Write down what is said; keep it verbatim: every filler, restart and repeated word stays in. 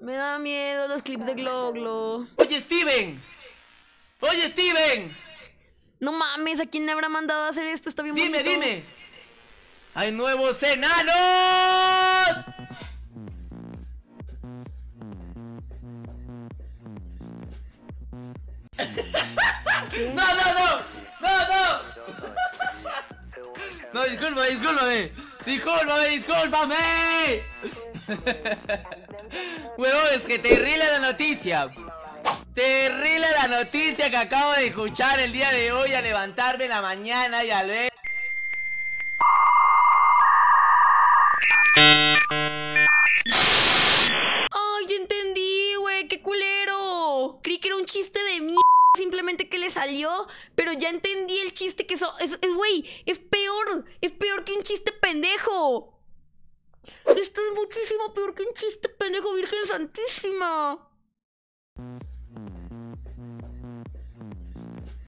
Me da miedo los clips de Gloglo. ¡Oye, Steven! ¡Oye, Steven! No mames, ¿a quién le habrá mandado a hacer esto? Está bien bonito. Dime, dime. ¡Hay nuevos enanos! ¿Qué? ¡No, no, no! ¡No, no! No, discúlpame, discúlpame. Discúlpame, discúlpame. Huevón, es que terrible la noticia. Terrible la noticia que acabo de escuchar el día de hoy. A levantarme en la mañana y al ver. Ay, ya entendí, güey. Qué culero. Creí que era un chiste de mierda. Simplemente que le salió, pero ya entendí el chiste que so es, güey, es, es peor, es peor que un chiste pendejo. Esto es muchísimo peor que un chiste pendejo, Virgen Santísima.